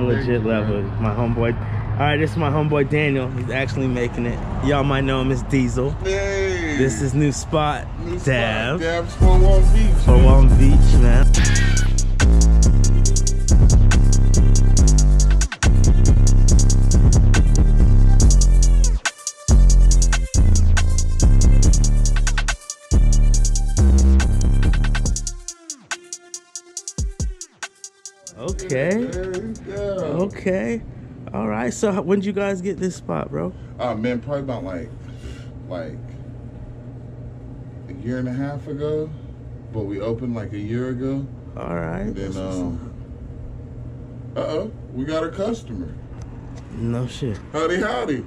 a legit level, my homeboy. All right, this is my homeboy Daniel. He's actually making it. Y'all might know him as Diesel. Hey. This is new spot, Dabs. Dabs, Fort Walton Beach. Fort Walton Beach, man. Okay. Okay. All right. So when did you guys get this spot, bro? Man, probably about like a year and a half ago, but we opened like a year ago. All right. And then we got a customer. No shit. Howdy, howdy.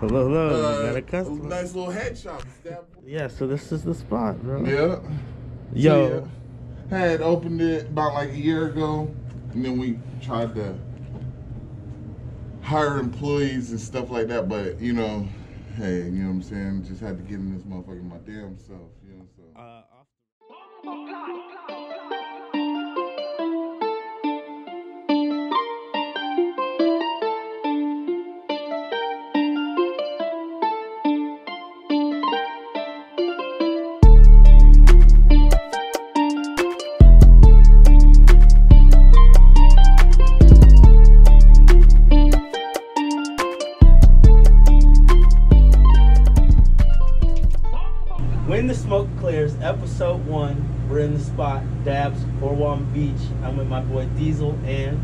Hello, hello. We got a customer. A nice little headshot. Yeah. So this is the spot, bro. Yeah. Yo. So, yeah. Had opened it about like a year ago, and then we tried to hire employees and stuff like that, but you know, hey, you know what I'm saying? Just had to get in this motherfucker my damn self, you know what I'm saying? Episode 1, we're in the spot, Dabs, Fort Walton Beach. I'm with my boy Diesel and...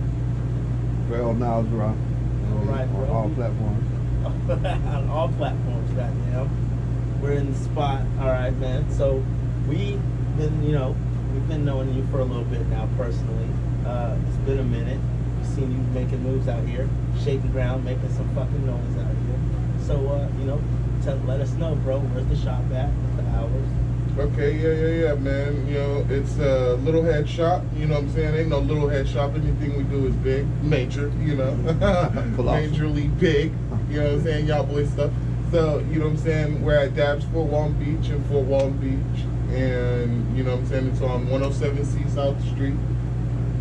Well, Niles, bro. All right, bro. On all platforms. On all platforms, goddamn. We're in the spot. All right, man. So, we've been knowing you for a little bit now, personally. It's been a minute. We've seen you making moves out here, shaking ground, making some fucking noise out here. So, let us know, bro, where's the shop at, the hours. Okay, yeah, man. You know, it's a little head shop. You know what I'm saying? Ain't no little head shop. Anything we do is big, major. You know, majorly big. You know what I'm saying? Y'all boy stuff. So you know what I'm saying? We're at Dabs Fort Walton Beach in Fort Walton Beach, and you know what I'm saying? It's on 107C South Street.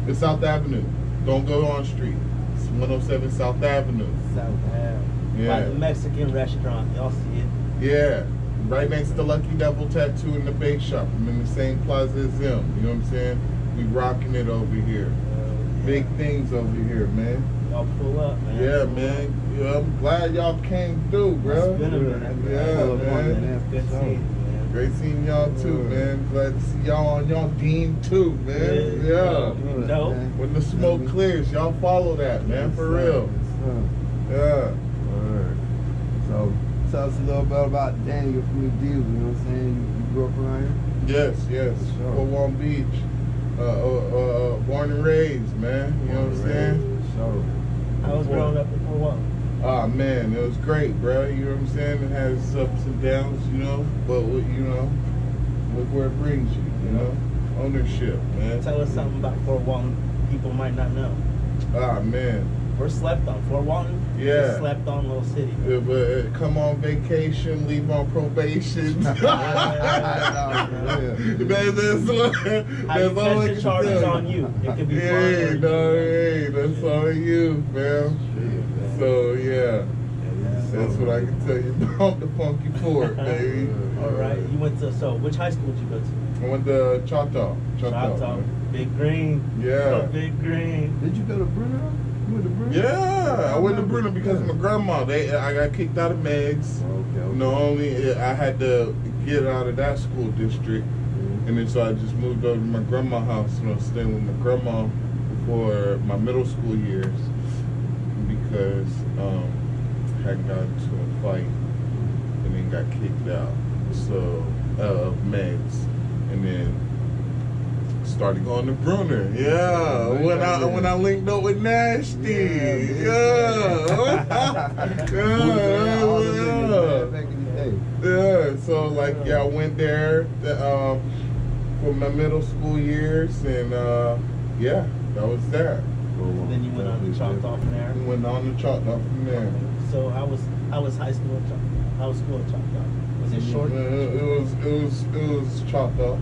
It's South Avenue. Don't go on Street. It's 107 South Avenue. South Avenue. Yeah. By the Mexican restaurant. Y'all see it? Yeah. Right next to Lucky Devil Tattoo in the bake shop. I'm in the same plaza as them. You know what I'm saying? We rocking it over here. Yeah. Big things over here, man. Y'all pull up, man. Yeah, man. Yeah, I'm glad y'all came through, bro. It's been a minute. Yeah, man. Good seeing you. Great seeing y'all too, man. Glad to see y'all on y'all dean too, man. Yeah. No. When the smoke clears, y'all follow that, man. For real. Yeah. So. Tell us a little bit about Daniel from the Diesel, you know what I'm saying? You grew up around here? Yes. Sure. Fort Walton Beach. Born and raised, man. You know what I'm saying? Sure. I was growing up in Fort Walton. Ah, man, it was great, bro. You know what I'm saying? It has ups and downs, you know? But, you know, look where it brings you, you know? Ownership, man. Tell us something about Fort Walton people might not know. Ah, man. We're slept on. Fort Walton, yeah, slept on little city. Yeah, but come on vacation, leave on probation. There's charges on you. It could be that's on you, man. So that's what I can tell you about the Funky Fort, baby. All right, you went to which high school did you go to? I went to Choctaw. Choctaw. Big Green. Yeah. Big Green. Did you go to Bruno? Yeah, I went to Bruno because of my grandma. I got kicked out of Meg's. Okay. No, only I had to get out of that school district, and then so I just moved over to my grandma's house, and I was staying with my grandma for my middle school years because I had gotten into a fight and then got kicked out of Meg's, and then started going to Bruno. Yeah. When I linked up with Nasty. So I went there for my middle school years, and that was there. So then you went on to Choctaw from there? Went on to Choctaw from there. So I was high school at Choctaw. I was school at Choctaw. Was it short? It was Choctaw.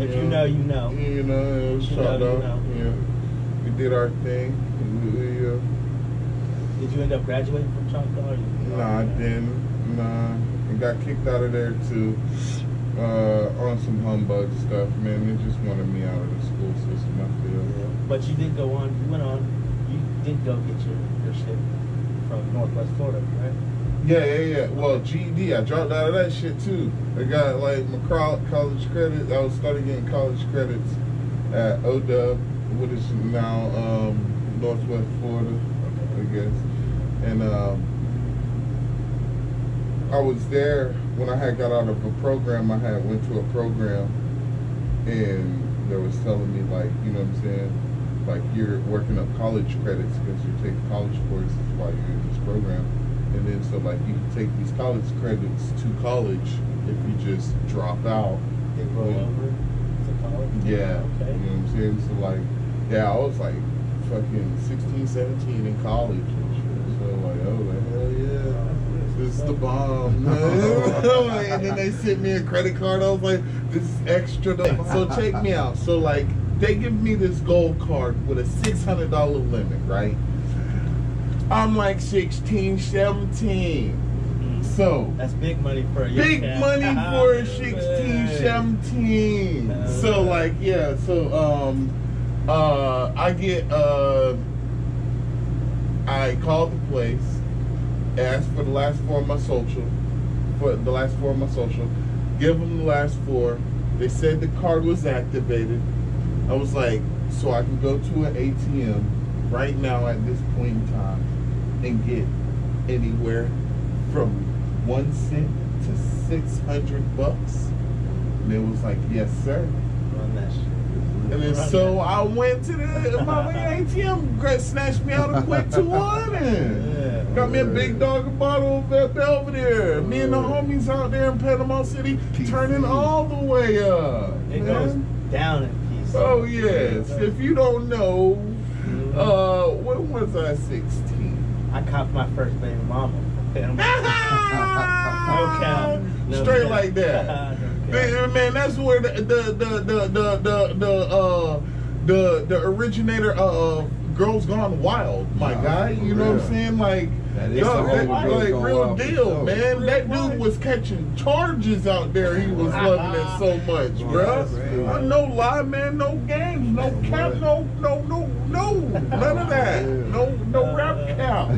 If you know, you know. You know, it was Choctaw. Yeah. We did our thing. Did you end up graduating from Choctaw? Nah, I didn't. Nah, and got kicked out of there too on some humbug stuff. Man, they just wanted me out of the school system. I feel. Yeah. But you did go on. You went on. You did go get your shit from Northwest Florida, right? Yeah. Well, GED, I dropped out of that shit too. I got like my college credits. I was starting getting college credits at O Dub, which is now Northwest Florida, I guess. And I was there when I had got out of a program. I had went to a program, and they was telling me like, you know what I'm saying, like you're working up college credits because you're taking college courses while you're in this program. And then so like you can take these college credits to college if you just drop out. They roll over to college? Yeah. Okay. You know what I'm saying? So like, yeah, I was like fucking 16, 17 in college and shit. So like, oh, like, hell yeah. This is the bomb. And then they sent me a credit card. I was like, this is extra. So check me out. So like, they give me this gold card with a $600 limit, right? I'm like 16, 17. Mm-hmm. So that's big money for a big cat. Money for a 16, 17. So like, yeah. So I get I called the place, asked for the last four of my social, give them the last four. They said the card was activated. I was like, so I can go to an ATM right now at this point in time and get anywhere from 1 cent to 600 bucks? And it was like, yes, sir. Run that shit. And then so I went to the my ATM, snatched me out a quick 200. Yeah, got me a big dog a bottle of Belvedere. Me and the homies out there in Panama City turning all the way up. It goes down in. Oh yes, if you don't know, when was I 16? I copped my first baby mama. No straight cap. Like that. Man, that's where the originator of Girls Gone Wild, my guy. You know what I'm saying? Like, that real deal, man. That dude was catching charges out there. He was loving it so much, bruh. No lie, man. No games. No cap. No. None of that. No rap cap.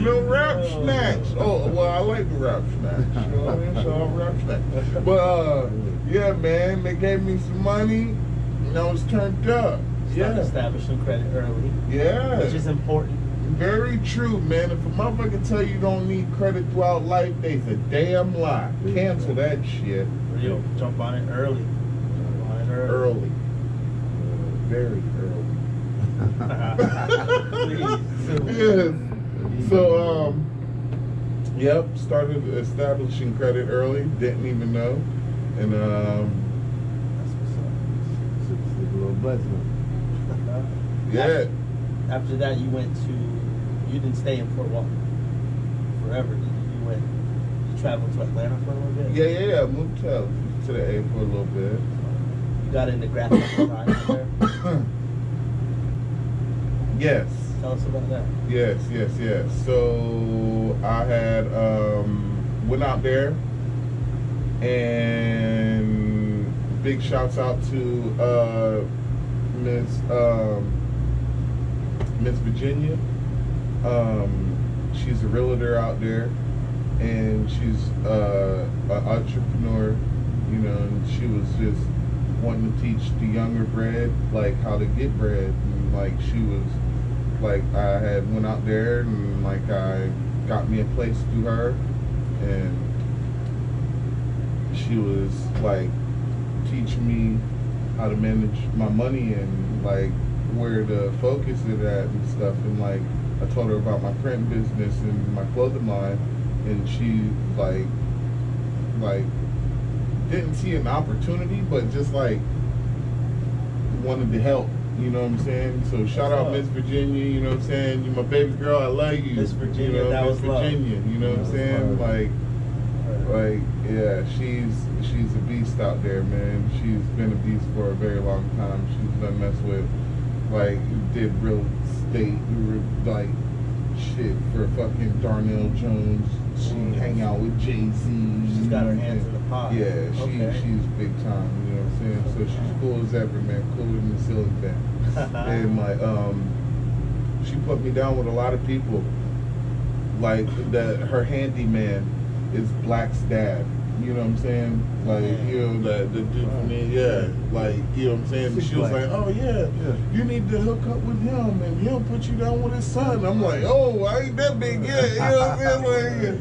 No rap snatch. Oh, well, I like the rap snatch. You know what I mean? So I'll rap snatch. But, yeah, man. They gave me some money, and I was turned up. Yeah. Establish some credit early. Yeah. Which is important. Very true, man. If a motherfucker tell you don't need credit throughout life, they's a damn lie. Cancel that shit. Real. Jump on it early. Early. Very early. Yes. So, yep, started establishing credit early. Didn't even know. And, that's what's up. Super, super little blessing. Yeah. After that, you didn't stay in Fort Walton forever, did you? You traveled to Atlanta for a little bit? Yeah. I moved to the A for a little bit. You got into graphic design there? Yes. Tell us about that. Yes. So, I had, went out there, and big shouts out to, Miss Virginia. She's a realtor out there, and she's an entrepreneur, you know, and she was just wanting to teach the younger bread, like, how to get bread. And, like, she was, like, I had went out there, and, like, I got me a place through her, and she was, like, teaching me how to manage my money and, like, where to focus it at and stuff. And like, I told her about my print business and my clothing line, and she like didn't see an opportunity, but just like wanted to help, you know what I'm saying? So shout out Miss Virginia, you know what I'm saying? You're my baby girl, I love you. Miss Virginia, you know, that was Miss Virginia, love. You know what I'm saying? Love. Like, Like, yeah, she's a beast out there, man. She's been a beast for a very long time. She's done messed with, like, did real estate, like, shit for fucking Darnell Jones. She hang out with Jay Z. She's got her hands in the pot. Yeah, she's big time, you know what I'm saying? So she's cool as ever, man. Cooler than the silly thing. And, like, she put me down with a lot of people. Like, her handyman is Black's dad. You know what I'm saying? Like, you know, the dude from there, like, you know what I'm saying? She was like, oh, you need to hook up with him, and he'll put you down with his son. I'm like, oh, I ain't that big yet. You know what I'm saying? Like,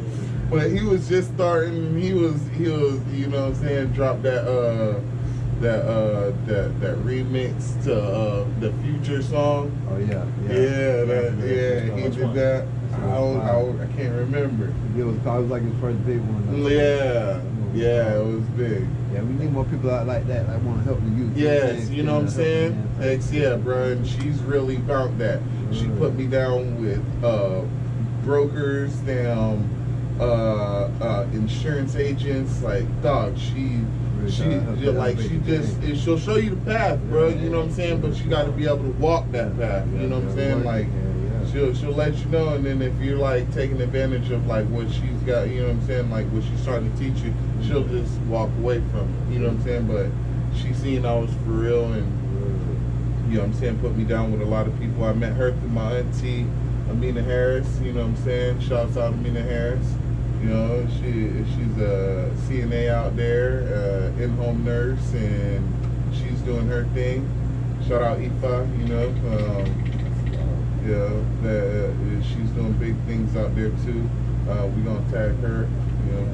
but he was just starting. He was, you know what I'm saying, dropped that remix to the Future song. Oh, he did that. I can't remember. It was like his first big one. It was big. Yeah, we need more people out like that. I want to help the youth. Yes, you know what I'm saying? Bro, and she's really about that. She put me down with brokers, insurance agents. Like, dog, she'll show you the path, bro. You know what I'm saying? But you got to be able to walk that path. You know what I'm saying? Like. She'll let you know, and then if you're like taking advantage of like what she's got, you know what I'm saying, like what she's trying to teach you, she'll just walk away from it, you know what I'm saying. But she seen I was for real, and you know what I'm saying, put me down with a lot of people. I met her through my auntie Amina Harris, you know what I'm saying. Shouts out Amina Harris, you know, she's a CNA out there, in-home nurse, and she's doing her thing. Shout out Ifa, you know. She's doing big things out there too. We gonna tag her, you know.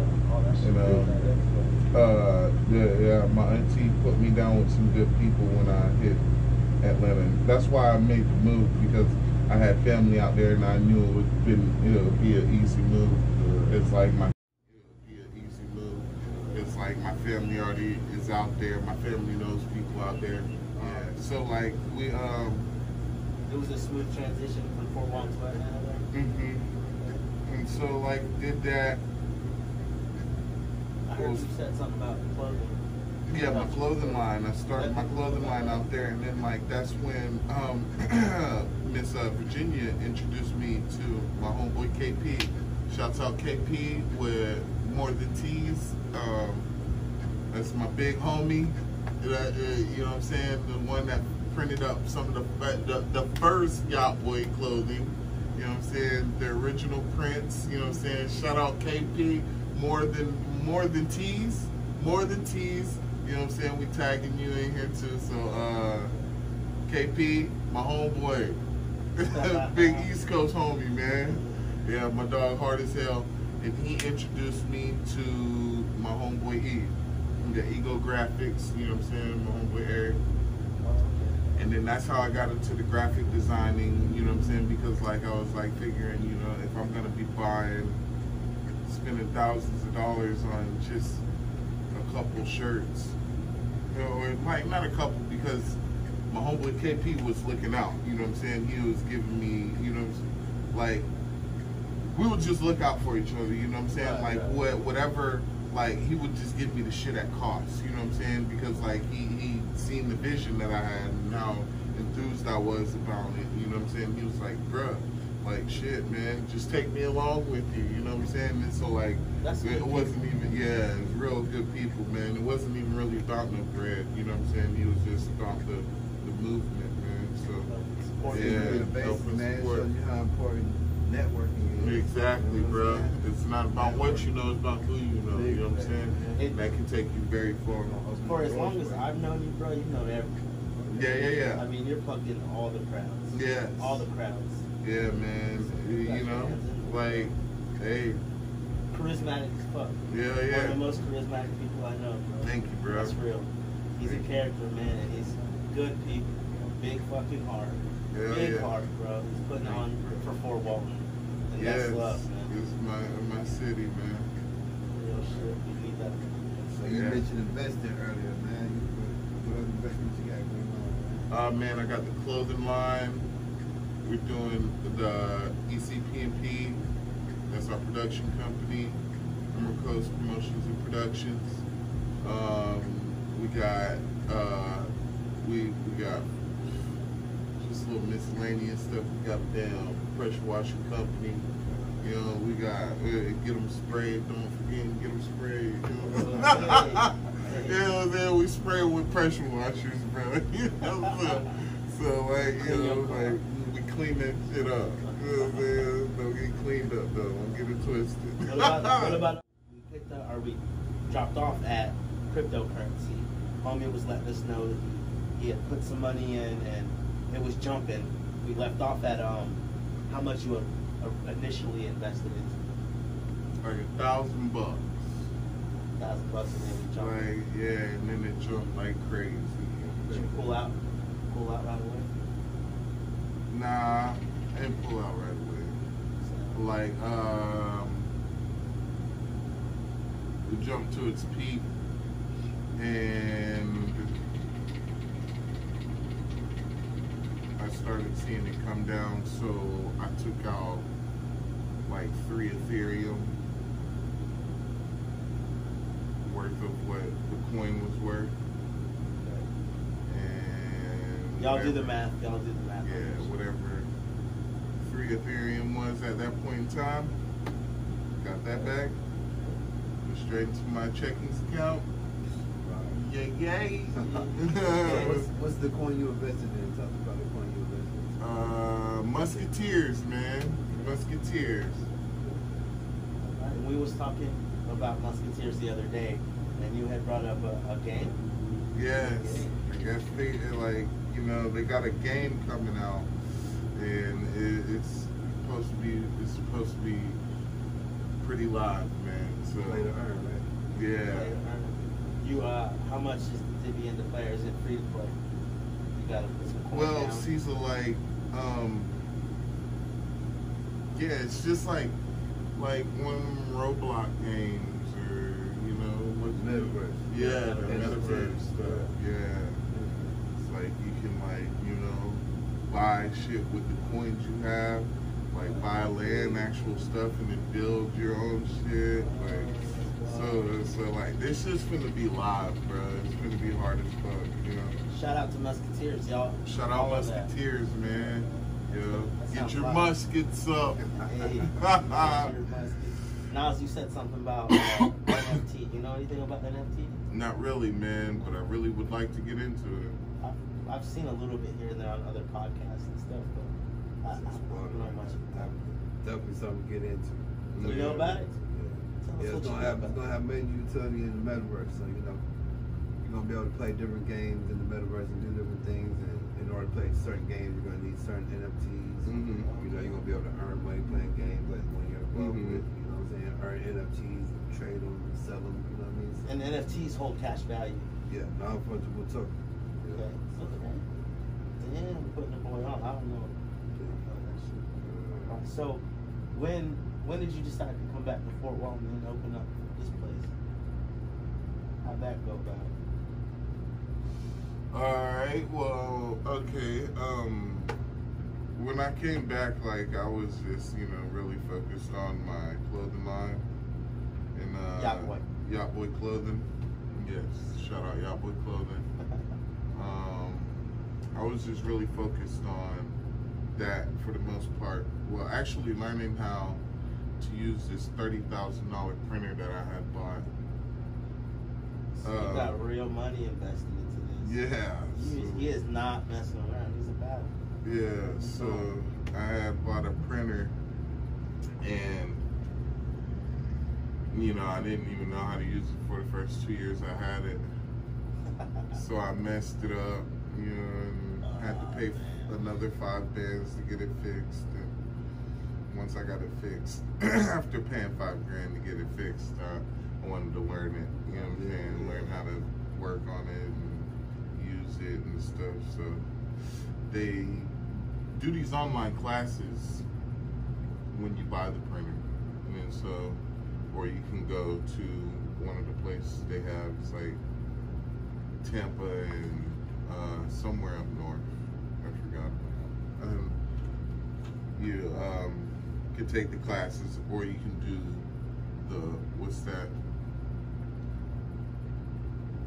My auntie put me down with some good people when I hit Atlanta. That's why I made the move, because I had family out there and I knew it would be an easy move. It's like my family already is out there. My family knows people out there. Yeah. So like we It was a smooth transition from Fort Walton to Atlanta. Mm-hmm. And so, like, did that... I heard you said something about clothing. Yeah, my clothing line. I started my clothing line out there, and then, like, that's when Miss Virginia introduced me to my homeboy KP. Shouts out KP with More of the Tees. That's my big homie. You know what I'm saying? The one that printed up some of the first Yacht Boy clothing, you know what I'm saying, the original prints, you know what I'm saying. Shout out KP, more than tees, you know what I'm saying, we tagging you in here too. So KP, my homeboy, big East Coast homie, man. Yeah, my dog hard as hell, and he introduced me to my homeboy E, the Ego Graphics, you know what I'm saying, my homeboy Eric. And then that's how I got into the graphic designing, you know what I'm saying? Because like I was like figuring, you know, if I'm gonna be spending thousands of dollars on just a couple shirts, you know, or like not a couple, because my homeboy KP was looking out, you know what I'm saying? He was giving me, you know, like we would just look out for each other, you know what I'm saying? Like whatever, like he would just give me the shit at cost, you know what I'm saying? Because like he seen the vision that I had and how enthused I was about it, you know what I'm saying? He was like, bruh, like shit, man, just take me along with you, you know what I'm saying? And so like, it wasn't even, it was real good people, man. It wasn't even really about no bread, you know what I'm saying? He was just about the movement, man. So, showing you how important networking is. Exactly, you know, bruh. It's not about what you know, it's about who you know, you know what I'm saying? That can take you very far. For as long as I've known you, bro, you know everything. Yeah. I mean, you're plugged in all the crowds. Yeah. All the crowds. Yeah, man. You know, like, hey. Charismatic as fuck. Yeah. One of the most charismatic people I know, bro. Thank you, bro. That's real. He's a character, man, and he's good people. Big fucking heart. Big heart, bro. He's putting on for Fort Walton. And that's love, man. It's my city, man. Real shit. We need that. You mentioned investing earlier, man. What other investments you got going on? Man, I got the clothing line. We're doing the ECPMP. That's our production company. Emerald Coast Promotions and Productions. We got just a little miscellaneous stuff. We got the Fresh Wash Company. You know, we got get them sprayed. Don't forget to get them sprayed. You know what I'm saying? You know what I'm saying? We spray with pressure washers, bro. You know, so like, you know, like we clean that shit up. You know what I'm saying? Don't get cleaned up though. Don't get it twisted. What about we picked up, or we dropped off at cryptocurrency? Homie was letting us know that he had put some money in and it was jumping. We left off at how much you initially invested in? Like $1,000. $1,000 and then it jumped. Like, yeah, and then it jumped like crazy. Did you pull out? Pull out right away? Nah, I didn't pull out right away. So. Like, it jumped to its peak and I started seeing it come down, so I took out like 3 Ethereum worth of what the coin was worth. And y'all do the math. Y'all do the math. Yeah, whatever 3 Ethereum was at that point in time, got that back, went straight into my checking account. Yay! What's the coin you invested in? Talk about the coin you invested in. Musketeers, man. Musketeers. We was talking about Musketeers the other day, and you had brought up a game. Yes. I guess they like, you know, they got a game coming out, and it's supposed to be pretty live, man. So play to earn, right? Yeah. You how much did the end of players in free to play? You gotta put some coin down. Cecil, like, yeah, it's just like one of them Roblox games, or you know, what's Metaverse. Yeah, the Metaverse stuff. Yeah, it's like you can you know, buy shit with the coins you have, like buy land, actual stuff, and then build your own shit, like. So like this is gonna be live, bro. It's gonna be hard as fuck, you know. Shout out to Musketeers, y'all. Shout out Musketeers, man. Yo, get your muskets up. Hey, get your muskets. Nas, you said something about NFT. You know anything about NFT? Not really, man. But I really would like to get into it. I've seen a little bit here and there on other podcasts and stuff, but I don't know much. Definitely something to get into. Do you know about it? Yeah, it's gonna have menu utility in the Metaverse, so you know you're gonna be able to play different games in the Metaverse and do different things. And in order to play certain games, you're gonna need certain NFTs. Mm-hmm. You know, you're gonna be able to earn money playing games like when you're involved with. You know what I'm saying? Earn NFTs, and trade them, and sell them. You know what I mean? So, and NFTs hold cash value. Yeah, non-fungible token. Yeah. Okay. Okay. Damn, putting the boy on. I don't know. Yeah. Oh, that shit. So when did you decide to come back to Fort Walton and open up this place? How'd that go about? Alright, well, okay. When I came back, like, I was just, you know, really focused on my clothing line. And, Yacht Boy. Yacht Boy Clothing. Yes, shout out Yacht Boy Clothing. I was just really focused on that for the most part. Well, actually learning how to use this $30,000 printer that I had bought. So you got real money invested into this. Yeah. He is not messing around. He's a bad one. Yeah. So I had bought a printer, and you know I didn't even know how to use it for the first 2 years I had it. So I messed it up, you know, and had to pay another $5 to get it fixed. And once I got it fixed, after paying $5,000 to get it fixed, I wanted to learn it, you know what I'm saying? Learn how to work on it and use it and stuff. So they do these online classes when you buy the printer. And so, or you can go to one of the places they have. It's like Tampa and somewhere up north. I forgot. You could take the classes, or you can do the, what's that?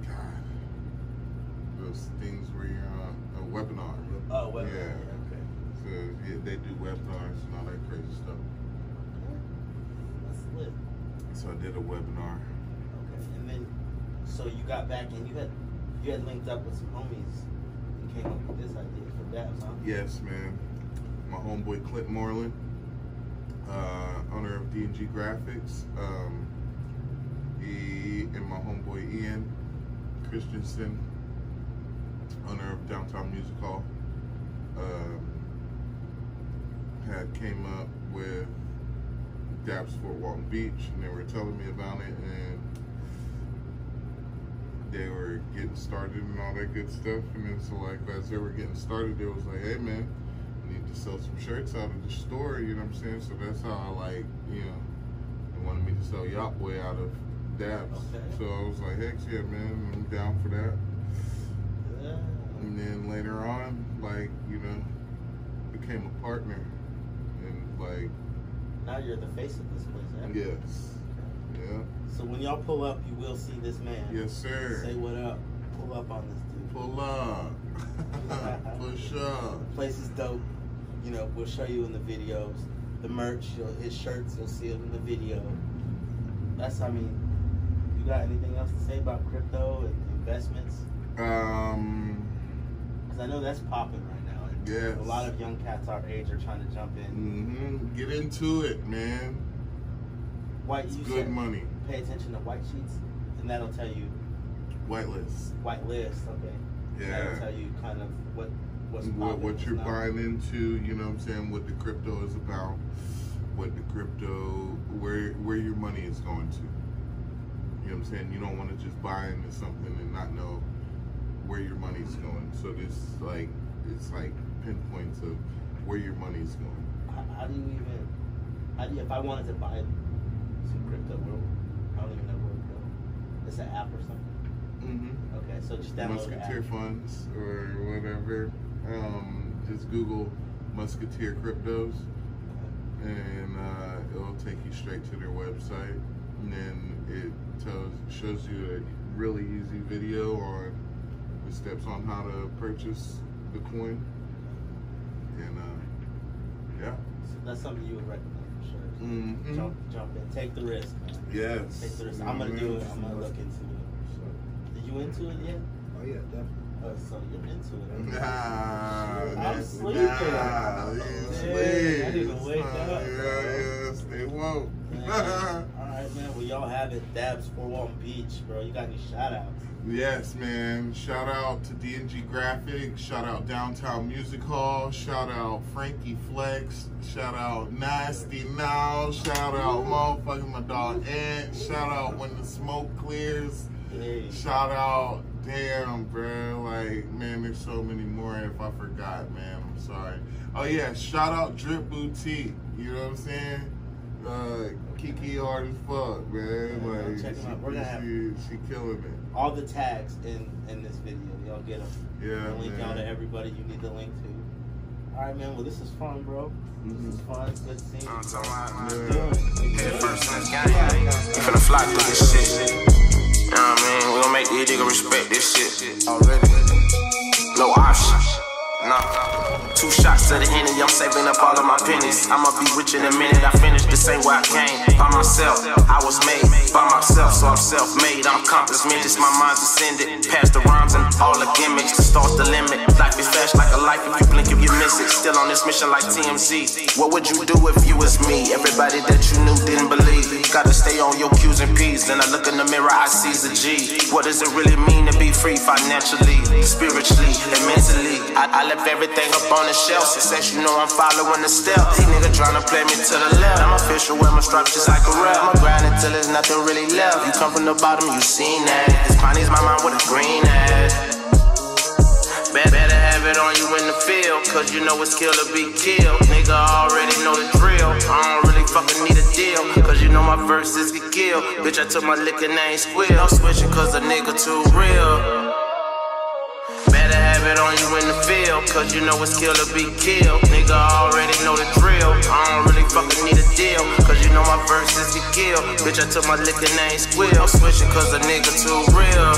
God, those things where you're a webinar. Oh, webinar. Yeah. Okay. So yeah, they do webinars and all that crazy stuff. That's lit. So I did a webinar. Okay, and then so you got back and you had linked up with some homies and came up with this idea for Dabs, huh? Yes, man. My homeboy Clint Marlin, owner of DNG Graphics. He and my homeboy Ian Christensen, owner of Downtown Music Hall, had came up with Dabs Fort Walton Beach, and they were telling me about it, and they were getting started and all that good stuff. And then so like as they were getting started, they was like, hey man, I need to sell some shirts out of the store, you know what I'm saying? So that's how I, like, you know, they wanted me to sell Yacht Boy out of Dabs. Okay. So I was like, heck yeah man, I'm down for that. Yeah. And then later on, like, you know, became a partner, and like now you're the face of this place, right? Yes. Okay. Yeah. So when y'all pull up, you will see this man. Yes, sir. Say what up. Pull up on this dude. Pull up. Push up. The place is dope. You know, we'll show you in the videos. The merch, his shirts, you'll see him in the video. That's, I mean, you got anything else to say about crypto and investments? Because I know that's popping right now. Yes. A lot of young cats our age are trying to jump in. Mm-hmm. Get into it, man. White, it's good money. Pay attention to white sheets, and that'll tell you. White list. White list. Okay. Yeah. And that'll tell you kind of what you're buying into. You know what I'm saying? What the crypto is about. What the crypto, where your money is going to. You know what I'm saying? You don't want to just buy into something and not know where your money's going. So this like. It's like pinpoints of where your money's going. How do you, if I wanted to buy some crypto, I don't even know where to go. It's an app or something? Mm-hmm. Okay, so just download Musketeer funds or whatever. Just Google Musketeer cryptos, okay. And it'll take you straight to their website. And then it shows you a really easy video on the steps on how to purchase the coin, and yeah. So that's something you would recommend for sure. Mm-hmm. Jump in, take the risk, man. Yes. Take the risk. Mm-hmm. I'm gonna do it. I'm gonna look into it. So. Are you into it yet? Oh yeah, definitely. So you're into it. I'm sleeping. Nah, I need to wake up. Yeah, stay woke. All right, man. Well, y'all have it. Dabs Fort Walton Beach, bro. You got any shout outs? Yes, man. Shout out to DNG Graphics. Shout out Downtown Music Hall. Shout out Frankie Flex. Shout out Nasty Now. Shout out motherfucking my dog Ant. Shout out When the Smoke Clears. Hey. Shout out. Damn, bro. Like, man, there's so many more. If I forgot, man, I'm sorry. Oh yeah, shout out Drip Boutique. You know what I'm saying? Kiki hard as fuck, man. Yeah, like, check them out. We're gonna have she killing it. All the tags in this video, y'all get them. Yeah, I'll link y'all to everybody you need the link to. All right, man. Well, this is fun, bro. This is fun. Good seeing you. I'm finna fly through this shit. You know what I mean? We gon' make these niggas respect this shit already. No option. Nah. 2 shots to the Henny, I'm saving up all of my pennies. I'ma be rich in a minute, I finished this ain't where I came. By myself, I was made. By myself, so I'm self-made. I'm accomplishment, it's my mind's ascended. Past the rhymes and all the gimmicks, the star's the limit. Life is fast like a life, if you blink, if you miss it. Still on this mission like TMZ. What would you do if you was me? Everybody that you knew didn't believe. Gotta stay on your Q's and P's. Then I look in the mirror, I see the G. What does it really mean to be free financially, spiritually, and mentally? I left everything up on the shelf. Success, you know I'm following the steps. These niggas tryna play me to the left. I'm official, wear my stripes just like a rep. I'ma grind until there's nothing really left. You come from the bottom, you seen that. This Piney's my mind with a green ass. Better have it on you in the field, cause you know it's kill to be killed. Nigga already know the drill. I don't really fucking need a deal, cause you know my verses get killed. Bitch, I took my lick and I ain't squeal. I'm switching cause a nigga too real. Better better have it on you in the field, cause you know it's kill or be killed. Nigga already know the drill, I don't really fucking need a deal, cause you know my verse is the kill. Bitch, I took my lick and I ain't squeal. I'm switching cause a nigga too real.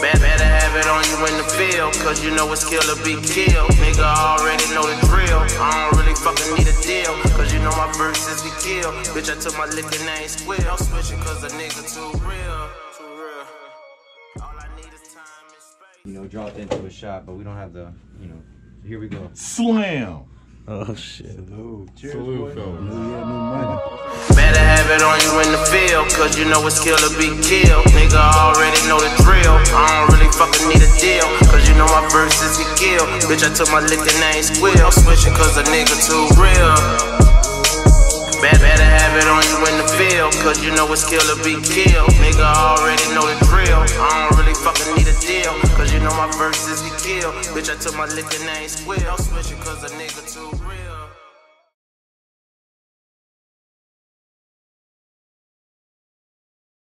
Better have it on you in the field, cause you know it's kill or be killed. Nigga already know the drill, I don't really fucking need a deal, cause you know my verse is the kill. Bitch, I took my lick and I ain't squeal. I'm switching cause a nigga too real. All I need is time and space. You know, dropped into a shot, but we don't have the, you know, here we go. Slam! Oh shit. Salute. Cheers, salute, bro. Better have it on you in the field, cause you know it's kill or be killed. Nigga already know the drill, I don't really fucking need a deal, cause you know my verse is the kill. Bitch, I took my lick and I ain't squeal. I'm switching cause a nigga too real. Better have it on you in the field, cause you know it's kill or be killed. Nigga already know the drill, I don't really fucking need a deal, cause you know my verse is the kill. Bitch, I took my lick and I ain't squeal. I'm switching cause a nigga too